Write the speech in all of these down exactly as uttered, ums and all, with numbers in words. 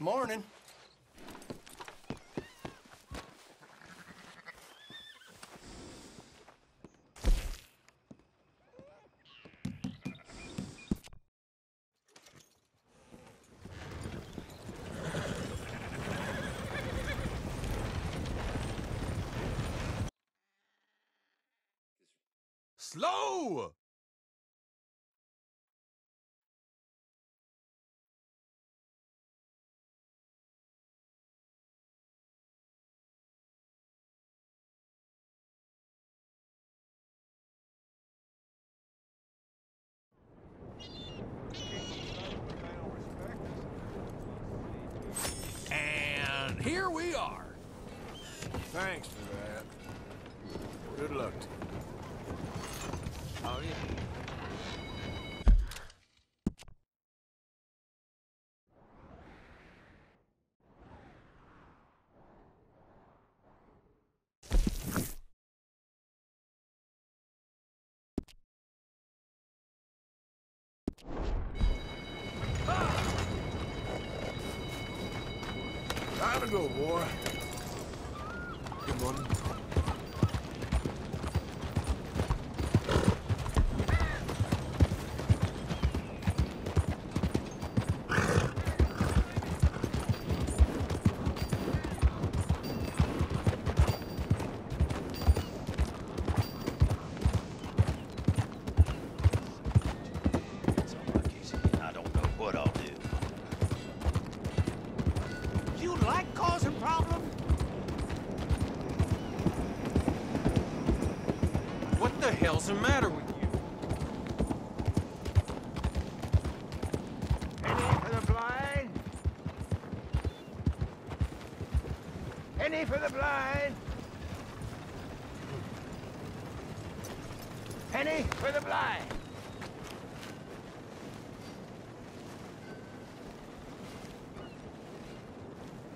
Morning. Slow! Here we are. Thanks for that. Good luck to you. Oh, yeah. Go, boy. Good morning. What's the matter with you? Any for the blind? Any for the blind?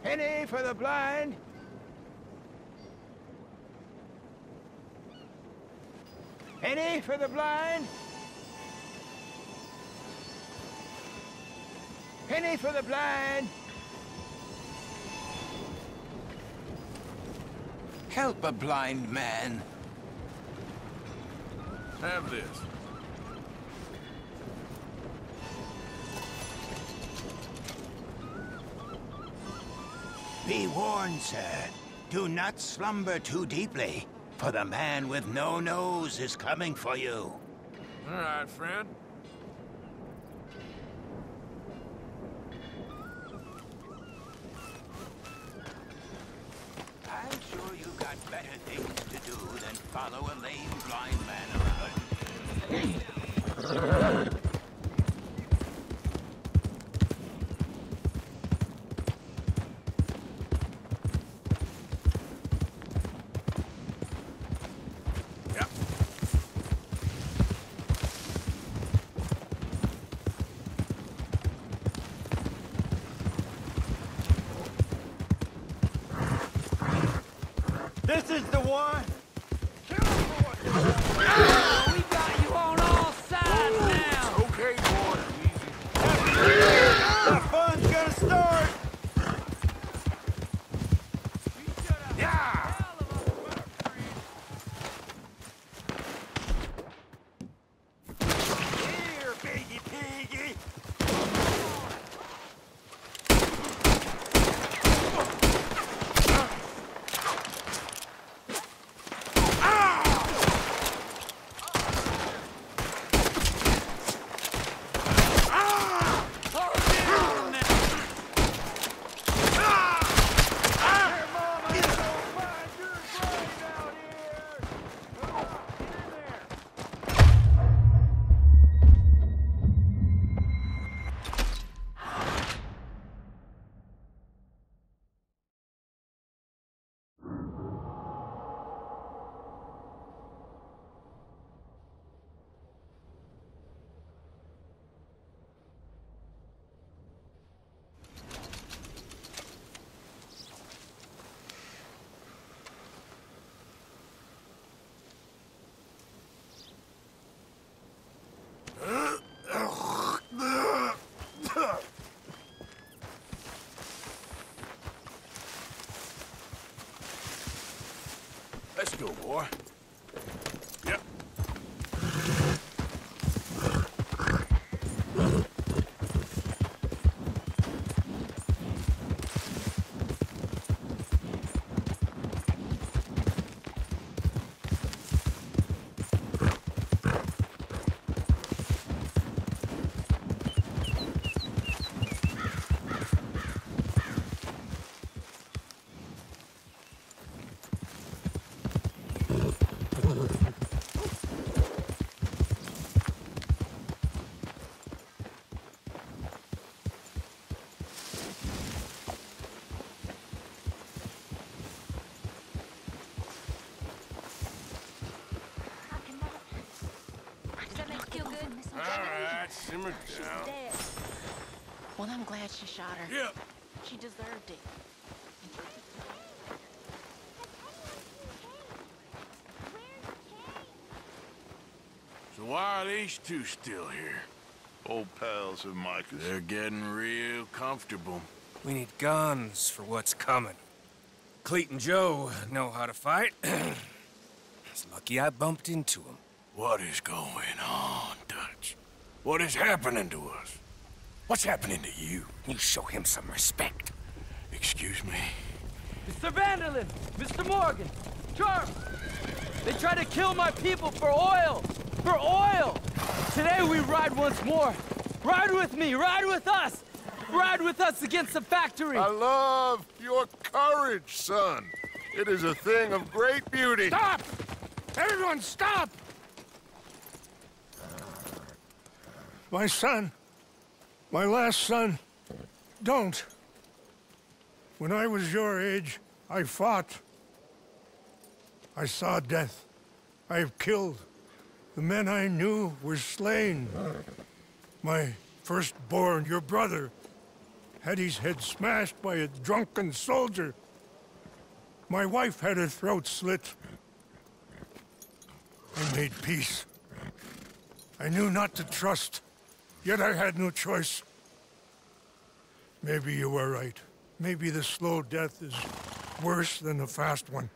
Any for the blind? Any for the blind? Any for the blind? Penny for the blind! Help a blind man. Have this. Be warned, sir. Do not slumber too deeply. For the man with no nose is coming for you. All right, friend. I'm sure you've got better things to do than follow a lame blind man around. This is the one! Kill him, boy! Ah, we got you on all sides Ooh, now! Okay, boy. The fun's gonna start! Yeah! Let's go, boy. Yep. Simmer down. Dead. Well, I'm glad she shot her. Yep. She deserved it. So why are these two still here? Old pals of Micah's. They're getting real comfortable. We need guns for what's coming. Cleet and Joe know how to fight. It's lucky I bumped into them. What is going on, Dutch? What is happening to us? What's happening to you? You show him some respect. Excuse me? Mister van der Linde, Mister Morgan, Charles! They try to kill my people for oil! For oil! Today we ride once more. Ride with me! Ride with us! Ride with us against the factory! I love your courage, son. It is a thing of great beauty. Stop! Everyone stop! My son, my last son, don't. When I was your age, I fought. I saw death. I have killed. The men I knew were slain. My firstborn, your brother, had his head smashed by a drunken soldier. My wife had her throat slit. I made peace. I knew not to trust. Yet I had no choice. Maybe you were right. Maybe the slow death is worse than the fast one.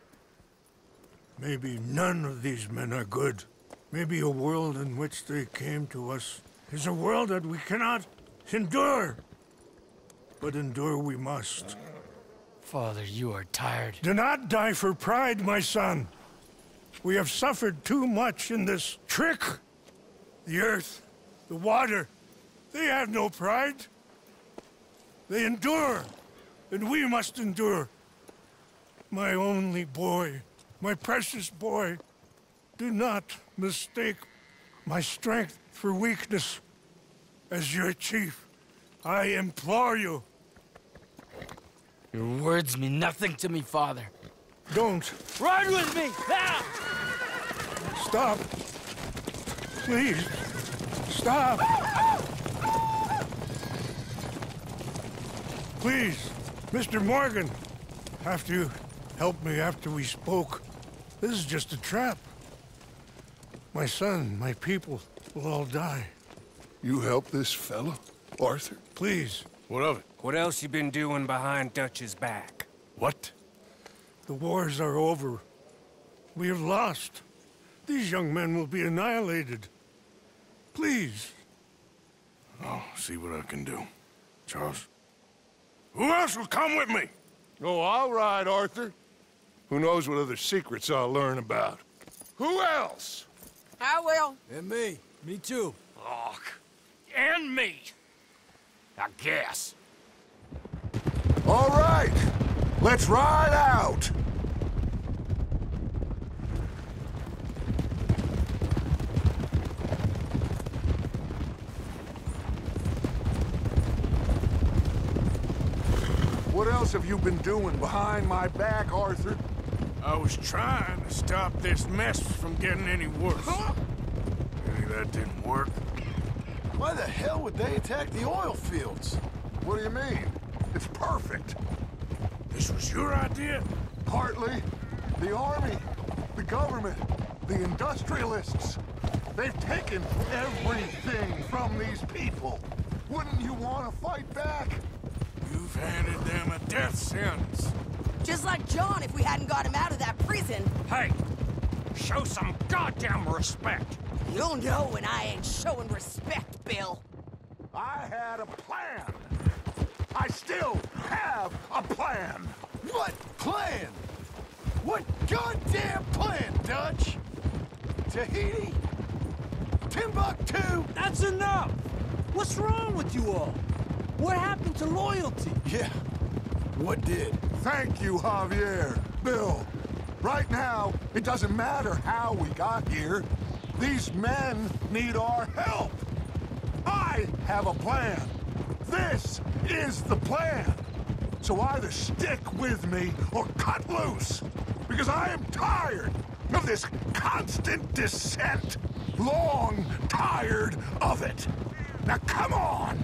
Maybe none of these men are good. Maybe a world in which they came to us is a world that we cannot endure. But endure we must. Father, you are tired. Do not die for pride, my son. We have suffered too much in this trick. The earth, the water, they have no pride. They endure, and we must endure. My only boy, my precious boy, do not mistake my strength for weakness. As your chief, I implore you. Your words mean nothing to me, Father. Don't. Ride with me! Now! Stop. Please. Stop! Please, Mister Morgan, have to help me after we spoke. This is just a trap. My son, my people will all die. You help this fellow, Arthur? Please. What of it? What else you been doing behind Dutch's back? What? The wars are over. We have lost. These young men will be annihilated. Please. I'll see what I can do. Charles, who else will come with me? Oh, I'll ride, Arthur. Who knows what other secrets I'll learn about. Who else? I will. And me. Me too. Oh, and me. I guess. All right. Let's ride out. What else have you been doing behind my back, Arthur? I was trying to stop this mess from getting any worse. Huh? Maybe that didn't work. Why the hell would they attack the oil fields? What do you mean? It's perfect. This was your idea? Partly. The army, the government, the industrialists. They've taken everything from these people. Wouldn't you want to fight back? You've handed them a death sentence. Just like John, if we hadn't got him out of that prison. Pearson. Hey, show some goddamn respect. You'll know when I ain't showing respect, Bill. I had a plan. I still have a plan. What plan? What goddamn plan, Dutch? Tahiti? Timbuktu? That's enough! What's wrong with you all? What happened to loyalty? Yeah, what did? Thank you, Javier, Bill. Right now, it doesn't matter how we got here. These men need our help. I have a plan. This is the plan. So either stick with me or cut loose. Because I am tired of this constant dissent. Long tired of it. Now come on!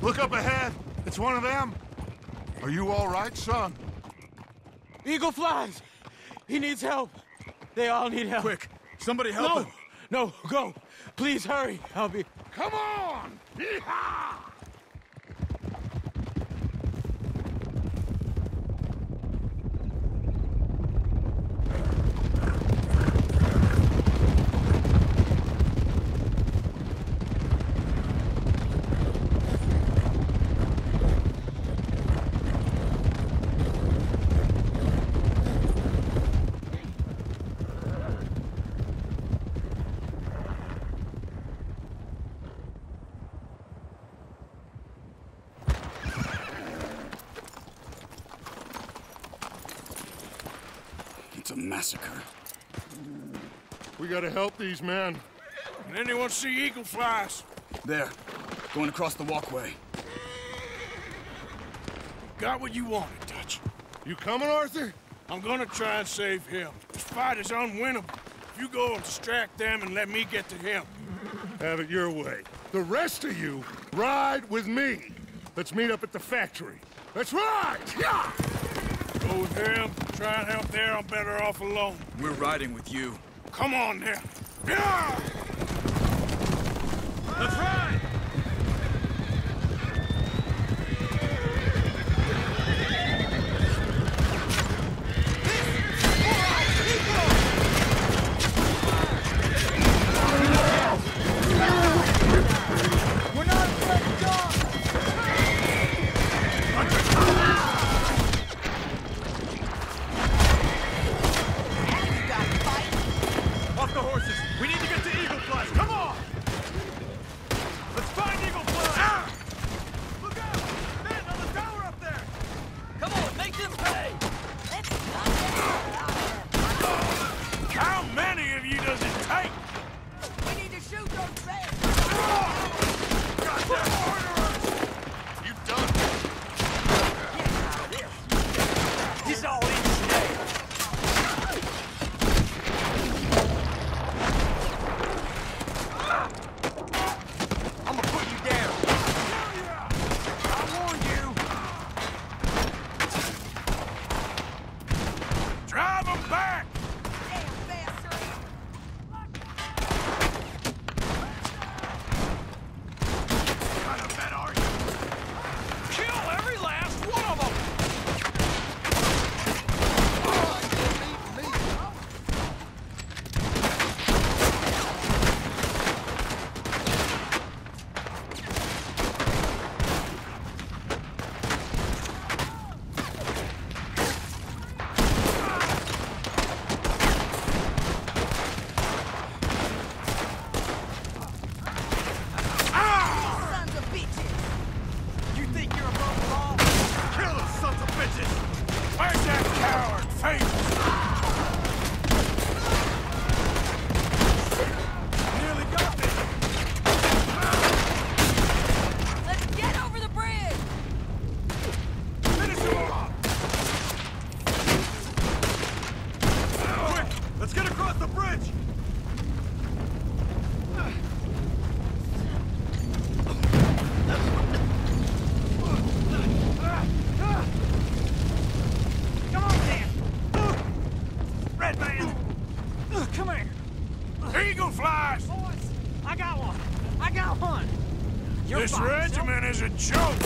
Look up ahead. It's one of them. Are you all right, son? Eagle Flies. He needs help. They all need help. Quick, somebody help no. him. No, go. Please hurry. I'll be... Come on! Yeehaw! Massacre. We gotta help these men. And anyone see Eagle Flies? There. Going across the walkway. Got what you wanted, Dutch. You coming, Arthur? I'm gonna try and save him. This fight is unwinnable. You go and distract them and let me get to him. Have it your way. The rest of you, ride with me. Let's meet up at the factory. Let's ride! Yeah! Go with him. Try and help there, I'm better off alone. We're riding with you. Come on now. Yeah! Let's ride! bridge! Come on, Dan! Red Man! Come here! Eagle Flies! Boys, I got one! I got one! You're this regiment is a joke!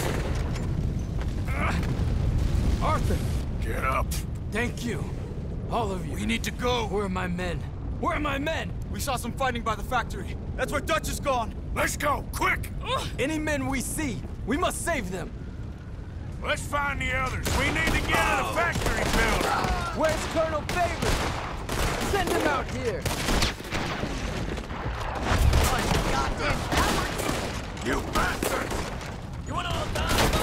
Arthur! Get up. Thank you. All of you. We need to go. Where are my men? Where are my men? We saw some fighting by the factory. That's where Dutch is gone. Let's go, quick! Ugh. Any men we see, we must save them. Let's find the others. We need to get oh. to the factory building. Where's Colonel Favor? Send him out here. You bastards! You wanna all die?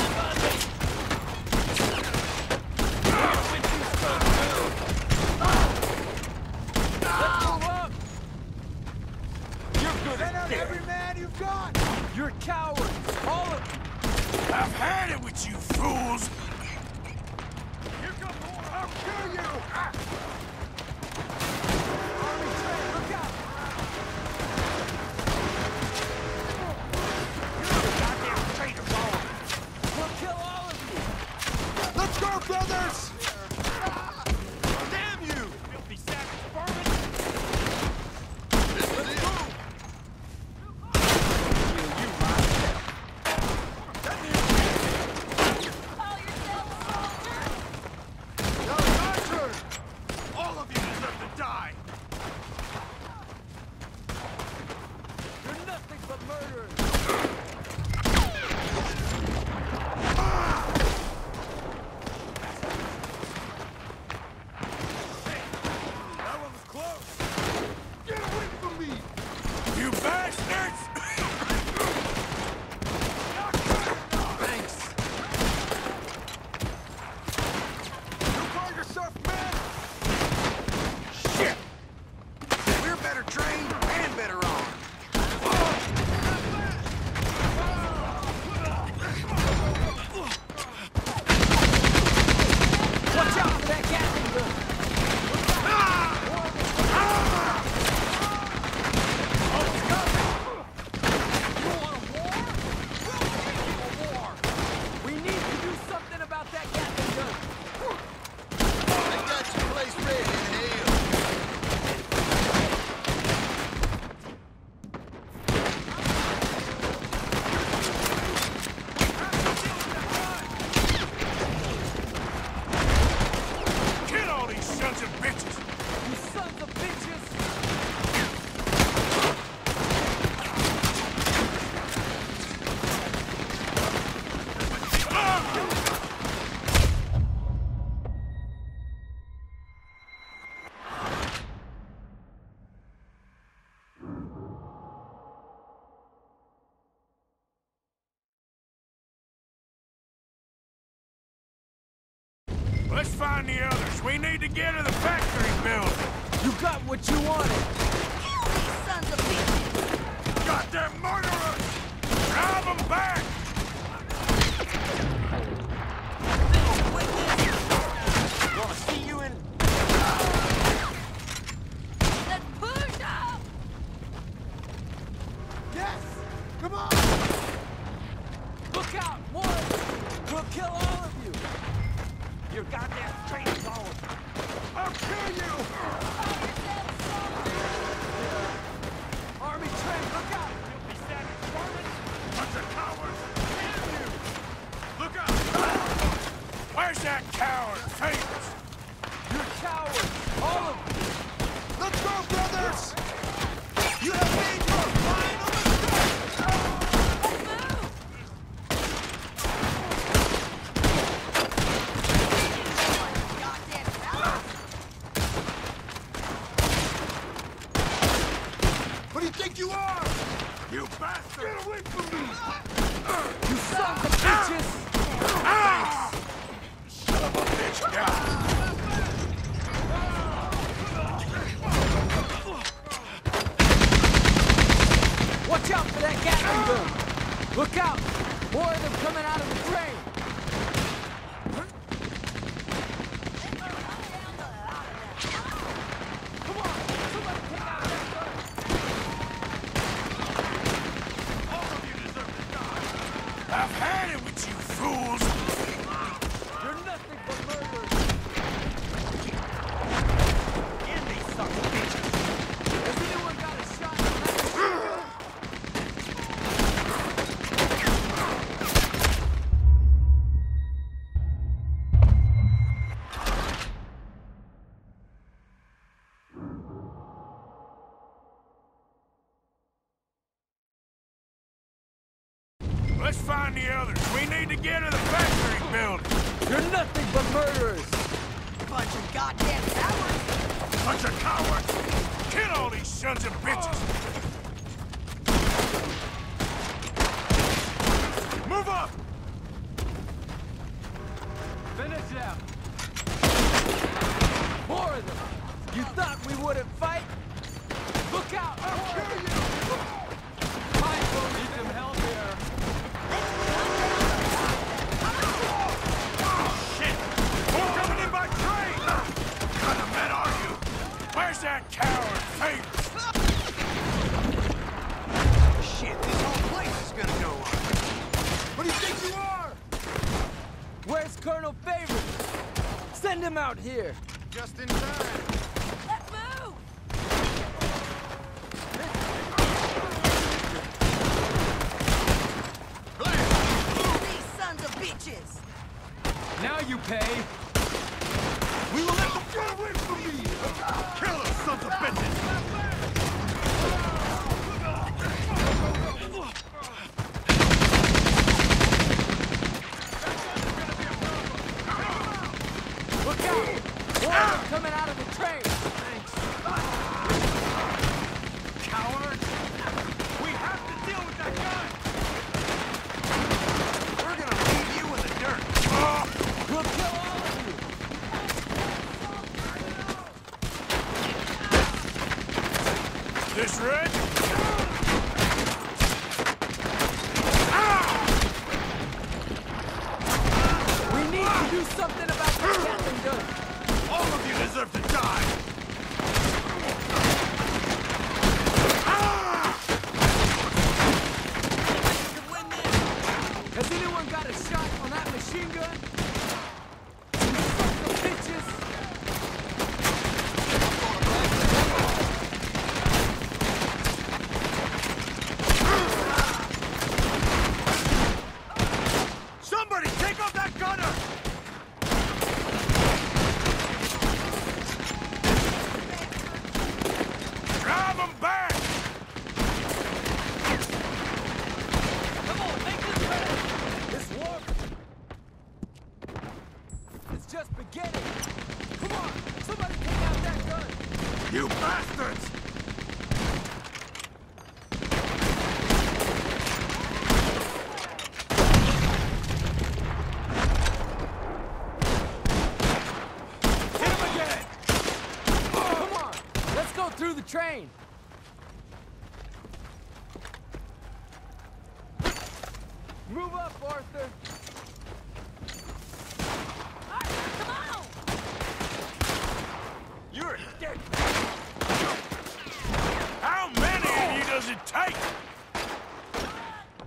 Every man you've got! You're cowards! All of you! I've had it with you fools! Here come more! I'll kill you! Ah. Army train, look out! You're a goddamn traitor, boy! We'll kill all of you! Let's go, brothers! Ah. Damn you! Filthy savage vermin! Let's find the others. We need to get to the factory building. You got what you wanted. You sons of bitches! Goddamn murderers! Drive them back! Little gonna see you in. Let's push up! Yes! Come on! Look out! One! We'll kill all of you! Your goddamn train's all over. I'll kill you! Oh, you're dead, soldier! Army train, look out! You'll be savage, Norman! Bunch of cowards! Damn you! Look out! Where's that coward, Favors? You're cowards, all of you! Let's go, brothers! You have made your final mistake! Come on! Somebody Let's find the others. We need to get to the factory building. You're nothing but murderers. Bunch of goddamn cowards. Bunch of cowards? Kill all these sons of bitches. Oh. Move up. Finish them. More of them. You thought we wouldn't fight? Look out. I'll kill you. Michael, need some help here. Where's that coward, Favor? Shit, this whole place is gonna go up. What do you think you are? Where's Colonel Favor? Send him out here. Just in time. Let's move! These sons of bitches! Now you pay! We will let them get away from me! Kill us, sons of bitches! Look out! Warriors coming out of the train! Thanks. Cowards! We have to deal with that guy! We're gonna leave you in the dirt! Oh. We'll kill all of you! This red? Ah! We need to do something about this Captain Dutch. All of you deserve to die. Ah! Has anyone got a shot on that machine gun? You fucking bitches! Train! Move up, Arthur! Arthur, come on! You're dead! How many of you does it take?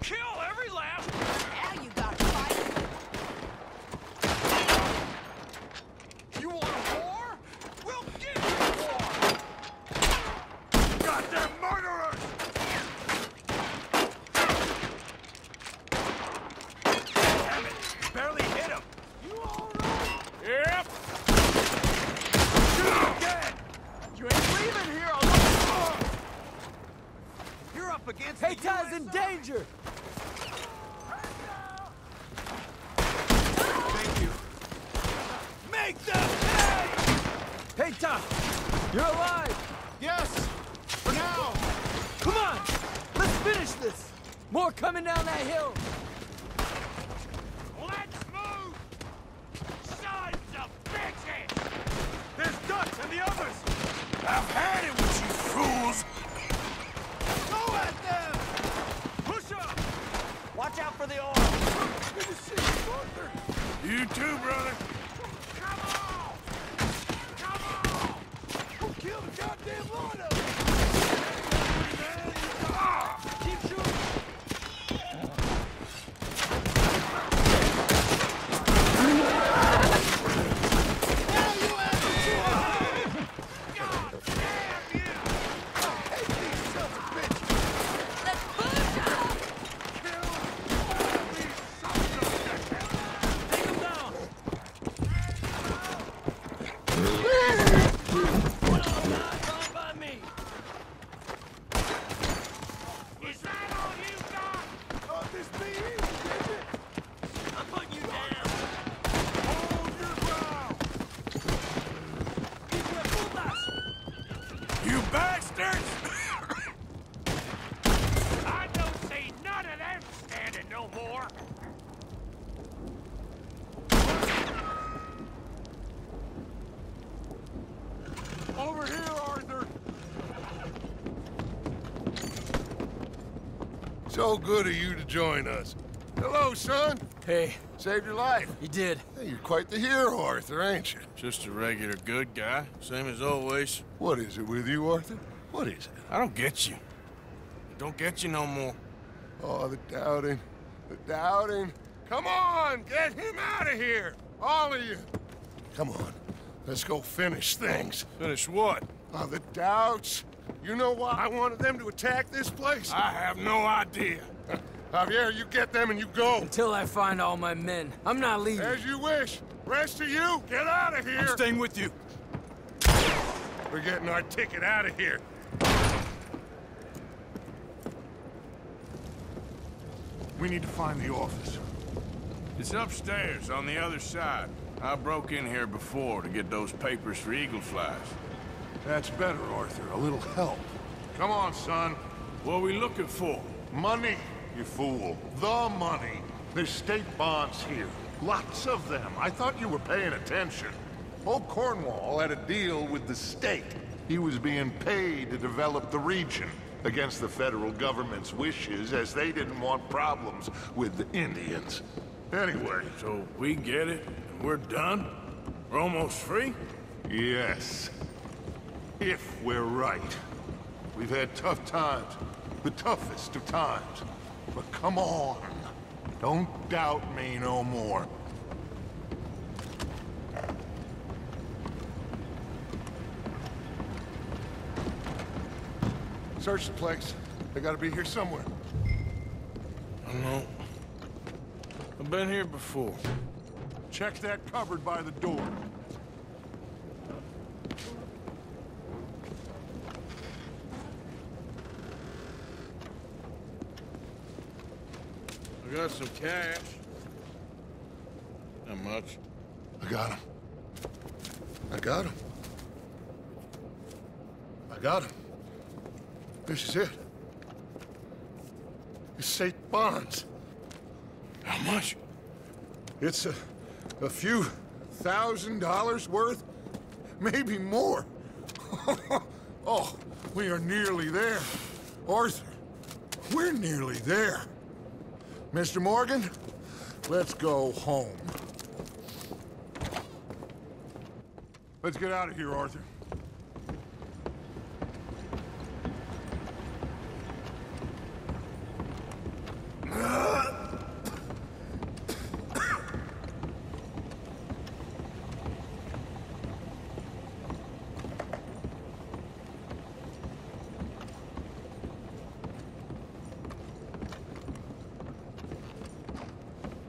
Kill every last! Now you got to fight! You want a war? We'll get you a war! They're murderers! Damn it! Barely hit him! You alright? Yep! Shoot him again! You ain't leaving here alone! You're up against hey, the Haytie's in danger! Thank you. Make them pay! Haytie! You're alive! Yes! For now! Come on! Let's finish this! More coming down that hill! Let's move! Sons of bitches! There's Dutch and the others! I've had it with you fools! Go at them! Push up! Watch out for the oil! Good to see you, Arthur! You too, brother! Come on! Come on! Go kill the goddamn lot of them! What all about by me? bastards! I don't see none of them standing no more! Over here, Arthur! So good of you to join us. Hello, son! Hey. Saved your life. You did. Hey, you're quite the hero, Arthur, ain't you? Just a regular good guy, same as always. What is it with you, Arthur? What is it? I don't get you. I don't get you no more. Oh, the doubting. The doubting. Come on! Get him out of here! All of you! Come on. Let's go finish things. Finish what? Oh, the doubts. You know why I wanted them to attack this place? I have no idea. Javier, you get them and you go. Until I find all my men. I'm not leaving. As you wish. Rest of you, get out of here. I'm staying with you. We're getting our ticket out of here. We need to find the office. It's upstairs on the other side. I broke in here before to get those papers for Eagle Flies. That's better, Arthur. A little help. Come on, son. What are we looking for? Money. You fool. The money. There's state bonds here. Lots of them. I thought you were paying attention. Old Cornwall had a deal with the state. He was being paid to develop the region against the federal government's wishes, as they didn't want problems with the Indians. Anyway, so we get it, and we're done? We're almost free? Yes. If we're right. We've had tough times. The toughest of times. But come on, don't doubt me no more. Search the place. They gotta be here somewhere. I don't know. I've been here before. Check that cupboard by the door. I got some cash. Not much. I got him. I got him. I got him. This is it. It's state bonds. How much? It's a, a few thousand dollars worth. Maybe more. Oh, we are nearly there. Arthur, we're nearly there. Mister Morgan, let's go home. Let's get out of here, Arthur.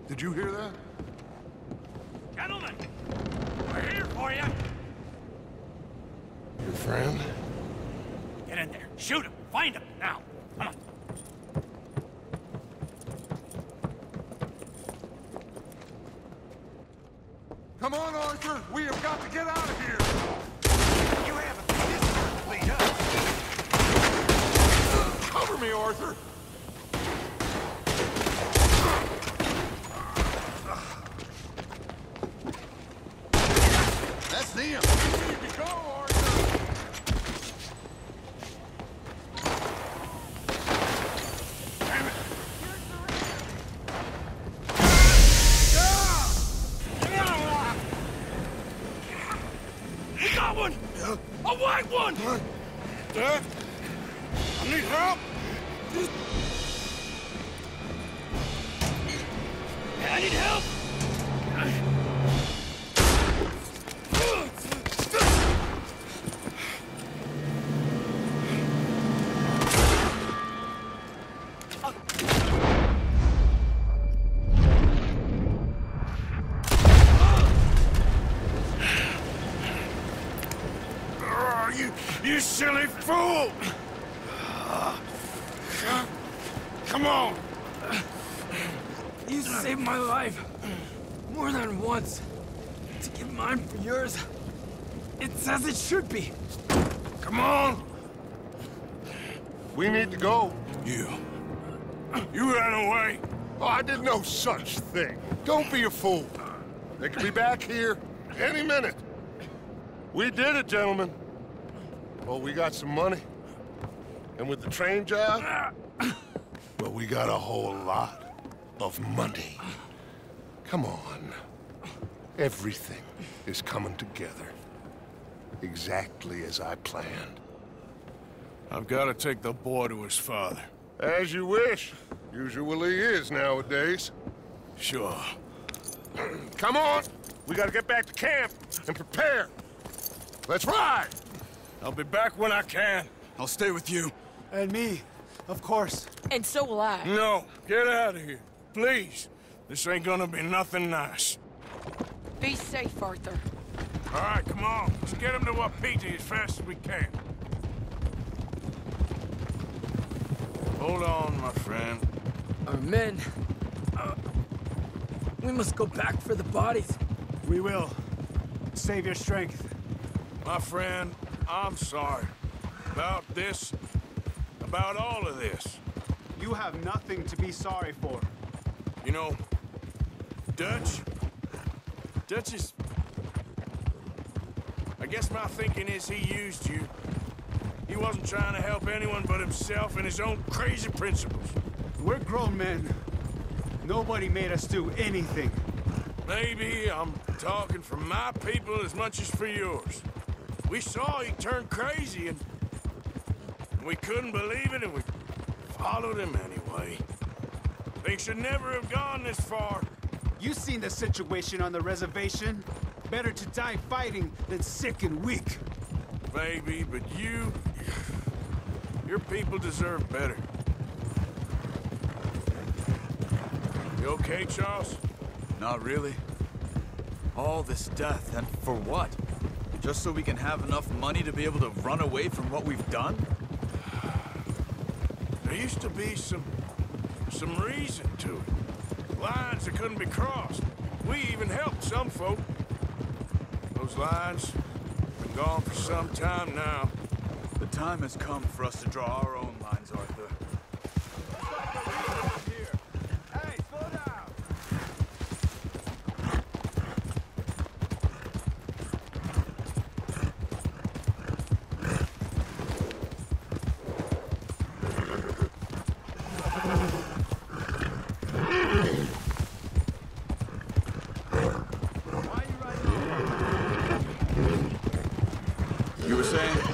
Did you hear that? Gentlemen, we're here for you. Your friend? Get in there. Shoot him. Find him. Now. Come on. Come on, Arthur. We have got to get out of here. You haven't. This is going to lead us. Cover me, Arthur. You silly fool! Come on! You saved my life more than once. To give mine for yours, it's as it should be. Come on! We need to go. You. You ran away? Oh, I did no such thing. Don't be a fool. They could be back here any minute. We did it, gentlemen. Well, we got some money. And with the train job, well, we got a whole lot of money. Come on. Everything is coming together. Exactly as I planned. I've got to take the boy to his father. As you wish. Usually is nowadays. Sure. Come on! We gotta get back to camp and prepare. Let's ride! I'll be back when I can. I'll stay with you. And me, of course. And so will I. No, get out of here. Please. This ain't gonna be nothing nice. Be safe, Arthur. All right, come on. Let's get him to Wapiti as fast as we can. Hold on, my friend. Our men... Uh, we must go back for the bodies. We will. Save your strength. My friend, I'm sorry. About this, about all of this. You have nothing to be sorry for. You know, Dutch... Dutch is... I guess my thinking is he used you. He wasn't trying to help anyone but himself and his own crazy principles. We're grown men. Nobody made us do anything. Maybe I'm talking for my people as much as for yours. We saw he turned crazy and we couldn't believe it and we followed him anyway. Things should never have gone this far. You seen the situation on the reservation? Better to die fighting than sick and weak. Baby, but you... Your people deserve better. You okay, Charles? Not really. All this death, and for what? Just so we can have enough money to be able to run away from what we've done? There used to be some... some reason to it. Lines that couldn't be crossed. We even helped some folk. Those lines... gone for some time now. The time has come for us to draw our own lines, Arthur. Hey, slow down!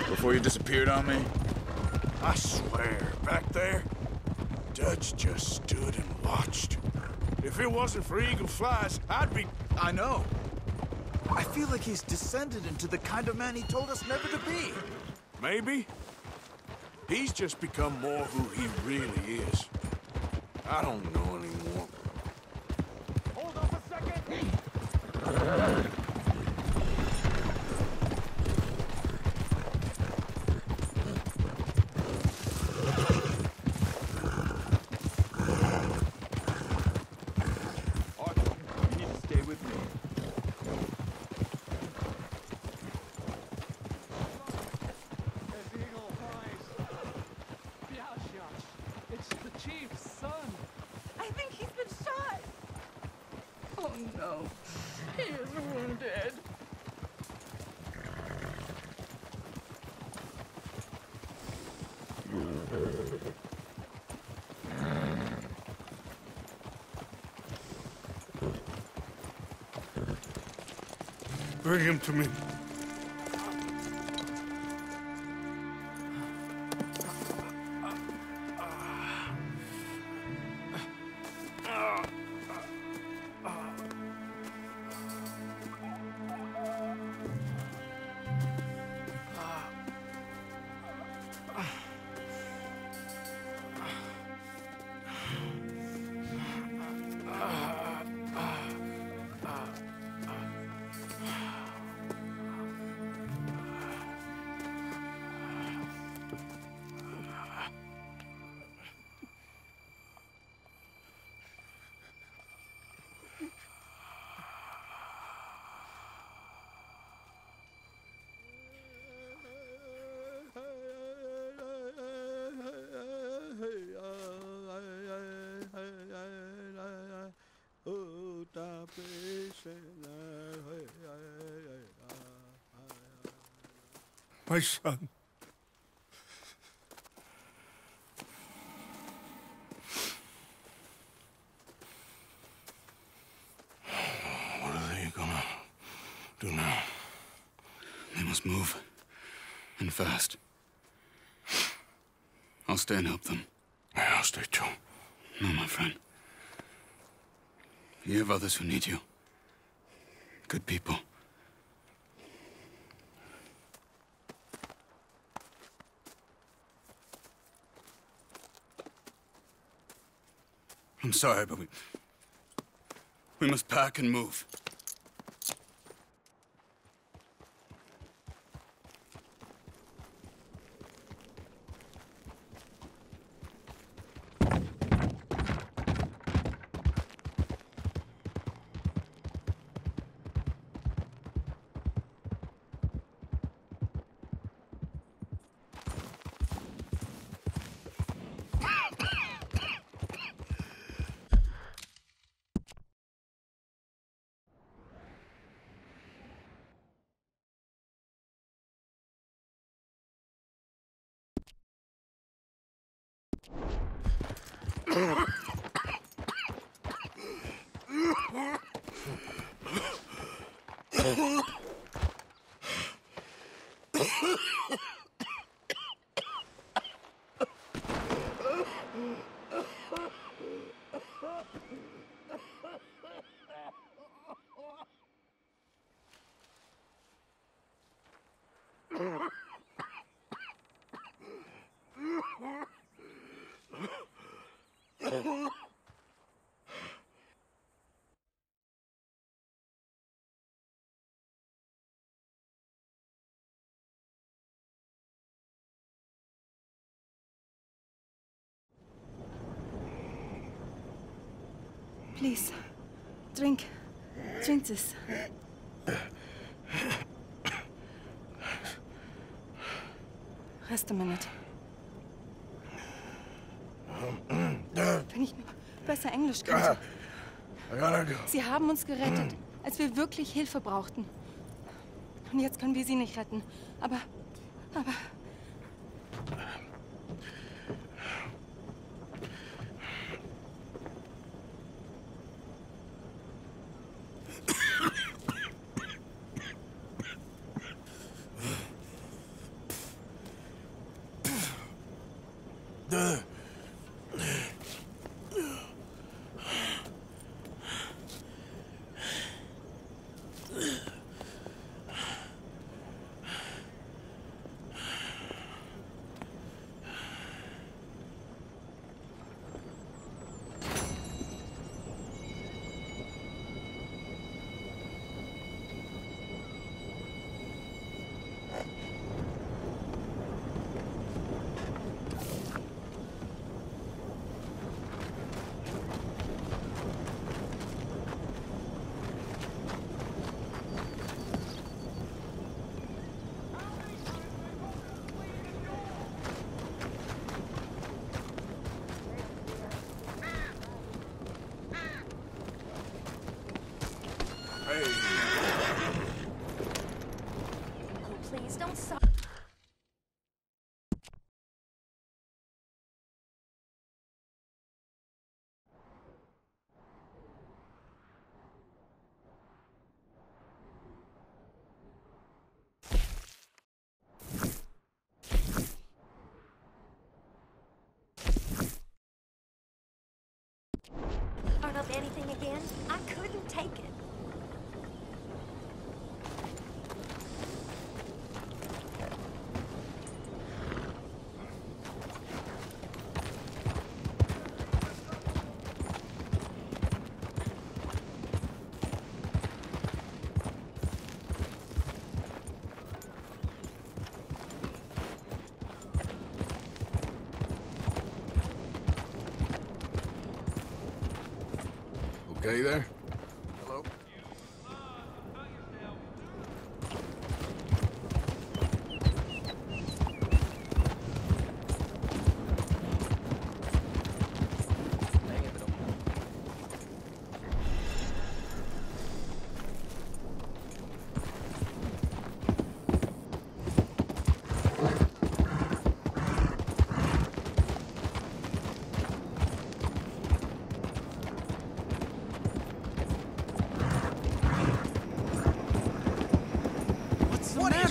Before you disappeared on me? I swear, back there, Dutch just stood and watched. If it wasn't for Eagle Flies, I'd be... I know. I feel like he's descended into the kind of man he told us never to be. Maybe. He's just become more who he really is. I don't know anymore. Hold up a second! Bring him to me. my son. What are they gonna do now? They must move, and fast. I'll stay and help them. Yeah, I'll stay too. No, my friend. You have others who need you. Good people. I'm sorry, but we... We must pack and move. Please, drink. Drink this. Rest a minute. Wenn ich nur besser Englisch könnte. Sie haben uns gerettet, als wir wirklich Hilfe brauchten. Und jetzt können wir sie nicht retten. Aber, aber... anything again? I couldn't take it. Hey there. Hello.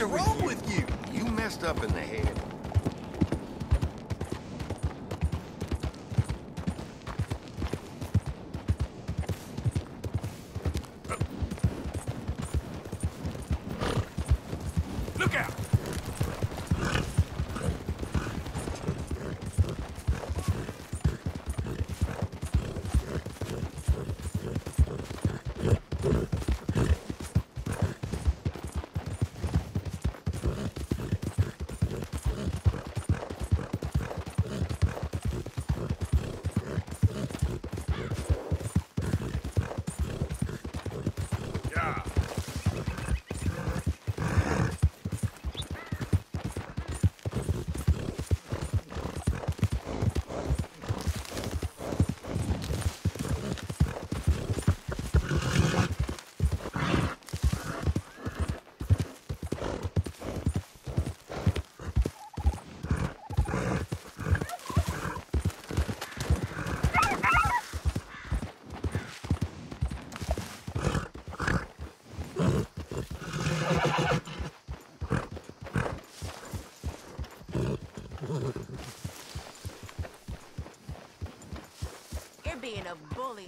is wrong with you? You messed up in the head.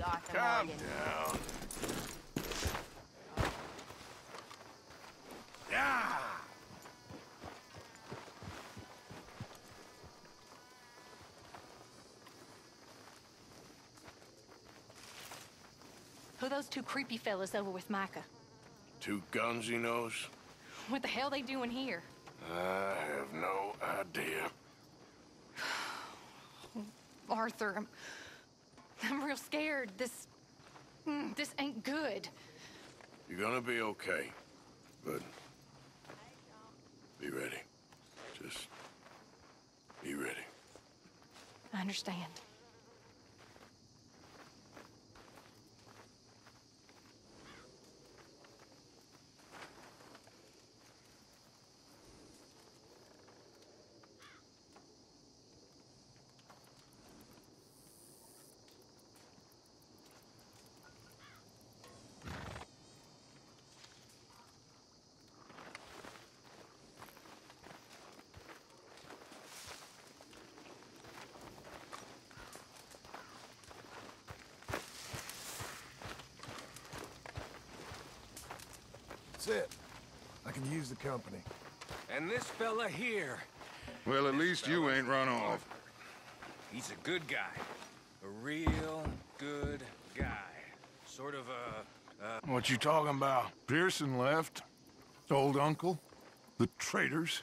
Arthur Morgan. Calm down. Yeah. Who are those two creepy fellas over with Micah? Two guns he knows? What the hell are they doing here? I have no idea. Arthur, I'm... I'm real scared. This... Mm, this ain't good. You're gonna be okay. But... be ready. Just... be ready. I understand. That's it. I can use the company. And this fella here. Well, at least you ain't run off. He's a good guy. A real good guy. Sort of a... a... What you talking about? Pearson left. Old uncle. The traitors.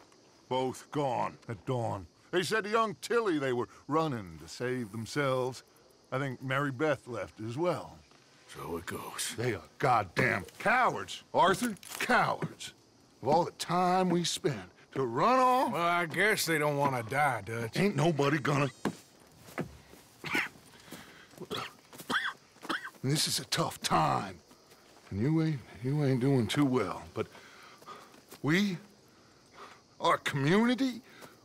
Both gone at dawn. They said to young Tilly they were running to save themselves. I think Mary Beth left as well. So it goes. They are goddamn cowards, Arthur. Cowards. Of all the time we spend to run off... Well, I guess they don't want to die, Dutch. Ain't nobody gonna... This is a tough time. And you ain't, you ain't doing too well. But we, our community,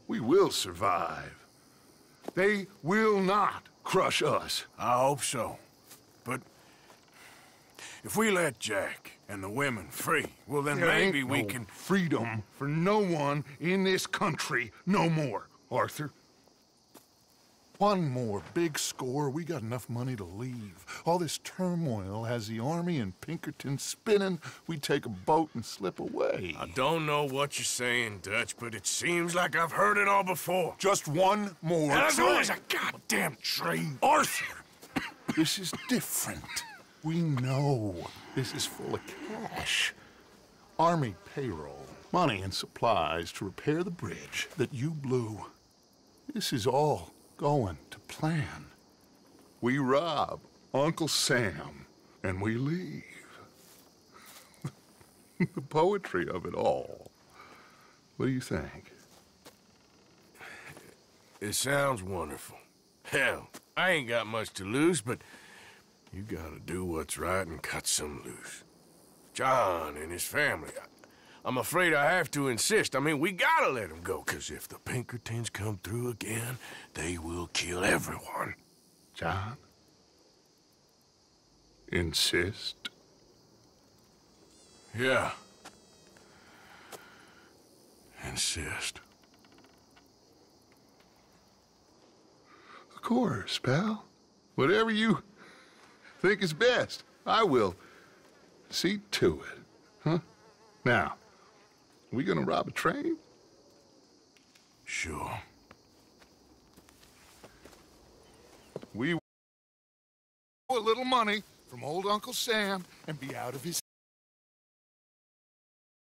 we will survive. They will not crush us. I hope so. But... if we let Jack and the women free, well, then there maybe we no can... freedom for no one in this country no more, Arthur. One more big score, we got enough money to leave. All this turmoil has the army and Pinkerton spinning. We take a boat and slip away. I don't know what you're saying, Dutch, but it seems like I've heard it all before. Just one more As train. Always a goddamn train. Arthur! This is different. We know this is full of cash. Army payroll, money and supplies to repair the bridge that you blew. This is all going to plan. We rob Uncle Sam, and we leave. The poetry of it all. What do you think? It sounds wonderful. Hell, I ain't got much to lose, but... you gotta do what's right and cut some loose. John and his family, I, I'm afraid I have to insist. I mean, we gotta let him go, because if the Pinkertons come through again, they will kill everyone. John? Insist? Yeah. insist. Of course, pal. Whatever you think is best, I will see to it. Huh? Now, we gonna rob a train? Sure. We will a little money from old Uncle Sam and be out of his